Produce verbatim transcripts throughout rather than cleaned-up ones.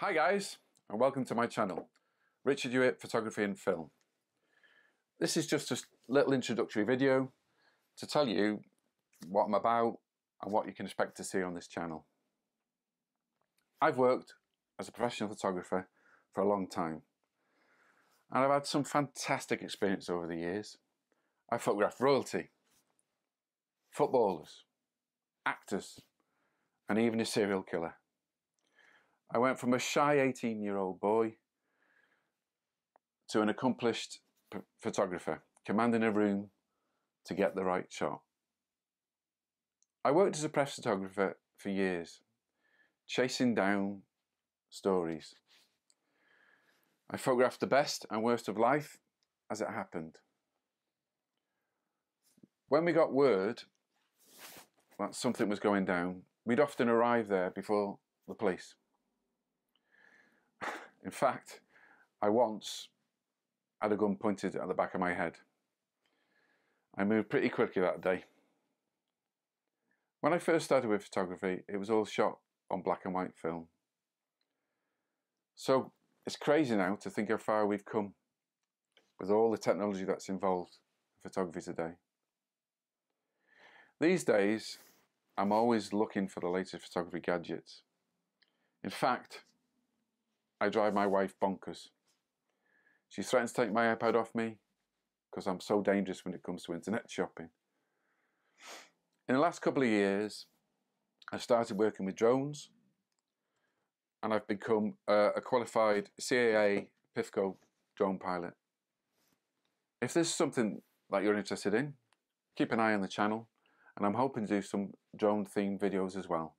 Hi guys, and welcome to my channel, Richard Hewitt Photography and Film. This is just a little introductory video to tell you what I'm about and what you can expect to see on this channel. I've worked as a professional photographer for a long time, and I've had some fantastic experience over the years. I've photographed royalty, footballers, actors, and even a serial killer. I went from a shy eighteen-year-old boy to an accomplished photographer, commanding a room to get the right shot. I worked as a press photographer for years, chasing down stories. I photographed the best and worst of life as it happened. When we got word that something was going down, we'd often arrive there before the police. In fact, I once had a gun pointed at the back of my head. I moved pretty quickly that day. When I first started with photography, it was all shot on black and white film. So it's crazy now to think how far we've come with all the technology that's involved in photography today. These days, I'm always looking for the latest photography gadgets. In fact, I drive my wife bonkers. She threatens to take my iPad off me because I'm so dangerous when it comes to internet shopping. In the last couple of years, I started working with drones, and I've become uh, a qualified C A A PIFCO drone pilot. If there's something that you're interested in, keep an eye on the channel, and I'm hoping to do some drone themed videos as well.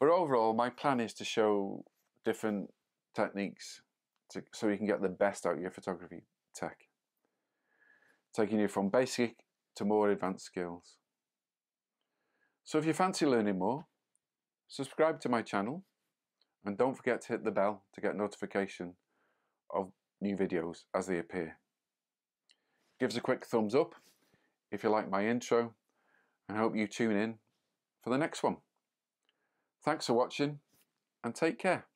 But overall, my plan is to show different techniques to, so you can get the best out of your photography tech, taking you from basic to more advanced skills. So if you fancy learning more, subscribe to my channel and don't forget to hit the bell to get notification of new videos as they appear. Give us a quick thumbs up if you like my intro, and I hope you tune in for the next one. Thanks for watching, and take care.